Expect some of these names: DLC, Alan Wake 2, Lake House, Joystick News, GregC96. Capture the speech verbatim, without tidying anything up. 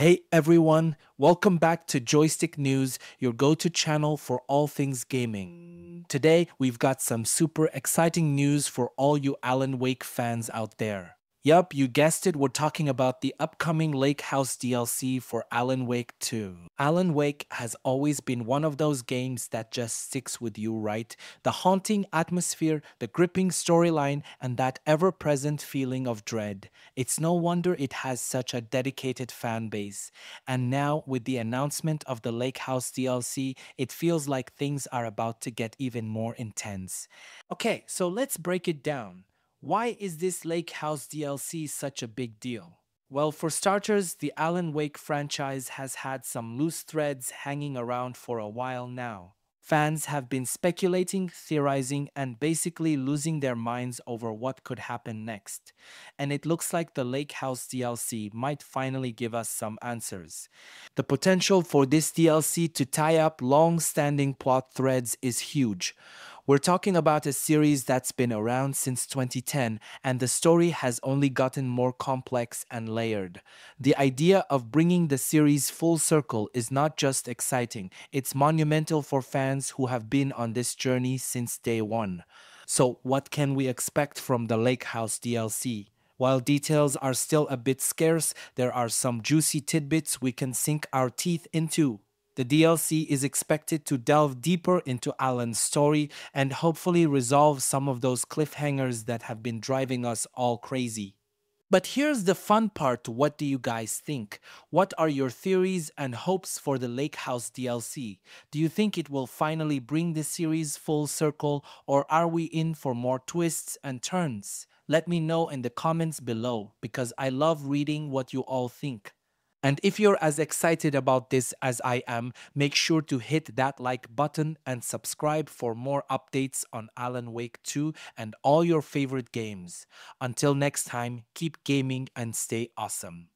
Hey everyone, welcome back to Joystick News, your go-to channel for all things gaming. Today, we've got some super exciting news for all you Alan Wake fans out there. Yup, you guessed it, we're talking about the upcoming Lake House D L C for Alan Wake two. Alan Wake has always been one of those games that just sticks with you, right? The haunting atmosphere, the gripping storyline, and that ever-present feeling of dread. It's no wonder it has such a dedicated fan base. And now, with the announcement of the Lake House D L C, it feels like things are about to get even more intense. Okay, so let's break it down. Why is this Lake House D L C such a big deal? Well, for starters, the Alan Wake franchise has had some loose threads hanging around for a while now. Fans have been speculating, theorizing, and basically losing their minds over what could happen next. And it looks like the Lake House D L C might finally give us some answers. The potential for this D L C to tie up long-standing plot threads is huge. We're talking about a series that's been around since twenty ten, and the story has only gotten more complex and layered. The idea of bringing the series full circle is not just exciting, it's monumental for fans who have been on this journey since day one. So, what can we expect from the Lake House D L C? While details are still a bit scarce, there are some juicy tidbits we can sink our teeth into. The D L C is expected to delve deeper into Alan's story and hopefully resolve some of those cliffhangers that have been driving us all crazy. But here's the fun part, what do you guys think? What are your theories and hopes for the Lake House D L C? Do you think it will finally bring the series full circle, or are we in for more twists and turns? Let me know in the comments below, because I love reading what you all think. And if you're as excited about this as I am, make sure to hit that like button and subscribe for more updates on Alan Wake two and all your favorite games. Until next time, keep gaming and stay awesome.